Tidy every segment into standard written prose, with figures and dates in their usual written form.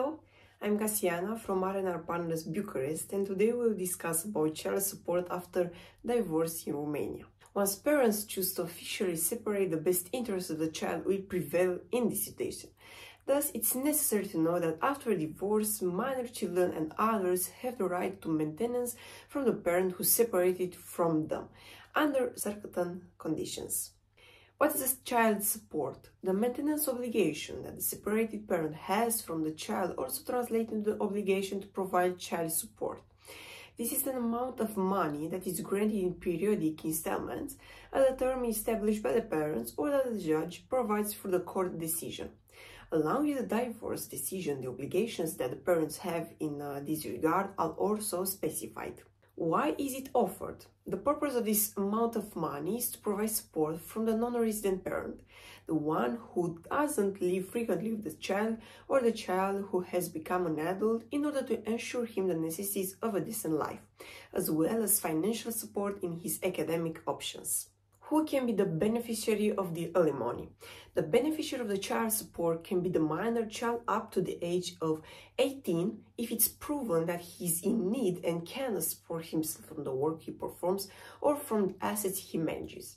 Hello, I'm Casiana from R&R Partners Bucharest, and today we'll discuss about child support after divorce in Romania. Once parents choose to officially separate, the best interests of the child will prevail in this situation. Thus, it's necessary to know that after divorce, minor children and others have the right to maintenance from the parent who separated from them, under certain conditions. What is the child support? The maintenance obligation that the separated parent has from the child also translates into the obligation to provide child support. This is an amount of money that is granted in periodic installments at a term established by the parents or that the judge provides for the court decision. Along with the divorce decision, the obligations that the parents have in this regard are also specified. Why is it offered? The purpose of this amount of money is to provide support from the non-resident parent, the one who doesn't live frequently with the child or the child who has become an adult, in order to ensure him the necessities of a decent life, as well as financial support in his academic options. Who can be the beneficiary of the alimony? The beneficiary of the child support can be the minor child up to the age of 18 if it's proven that he is in need and cannot support himself from the work he performs or from the assets he manages.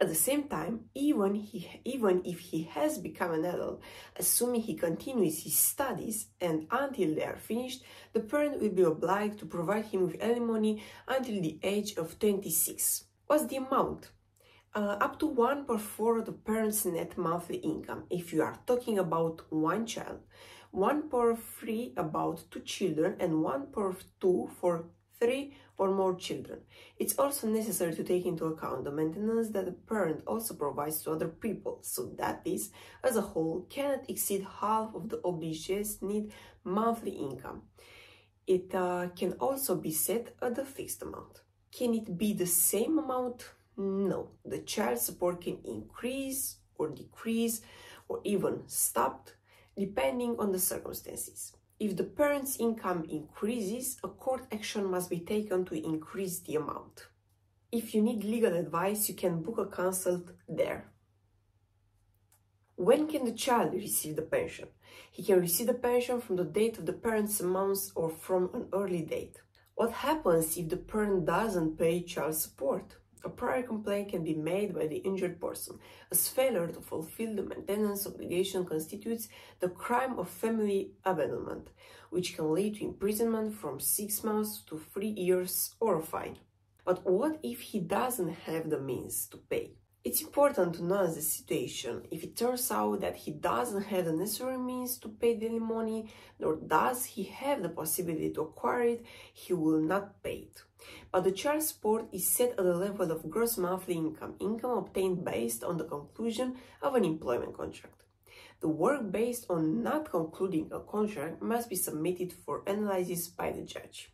At the same time, even if he has become an adult, assuming he continues his studies and until they are finished, the parent will be obliged to provide him with alimony until the age of 26. What's the amount? Up to 1/4 of the parents' net monthly income, if you are talking about one child, 1/3 about two children, and 1/2 for three or more children. It's also necessary to take into account the maintenance that the parent also provides to other people, so that this, as a whole, cannot exceed half of the obligated net monthly income. It can also be set at a fixed amount. Can it be the same amount? No, the child support can increase or decrease or even stop, depending on the circumstances. If the parent's income increases, a court action must be taken to increase the amount. If you need legal advice, you can book a consult there. When can the child receive the pension? He can receive the pension from the date of the parent's allowance or from an early date. What happens if the parent doesn't pay child support? A prior complaint can be made by the injured person, as failure to fulfill the maintenance obligation constitutes the crime of family abandonment, which can lead to imprisonment from 6 months to 3 years or a fine. But what if he doesn't have the means to pay? It's important to know the situation. If it turns out that he doesn't have the necessary means to pay the alimony, nor does he have the possibility to acquire it, he will not pay it. But the child support is set at the level of gross monthly income, income obtained based on the conclusion of an employment contract. The work based on not concluding a contract must be submitted for analysis by the judge.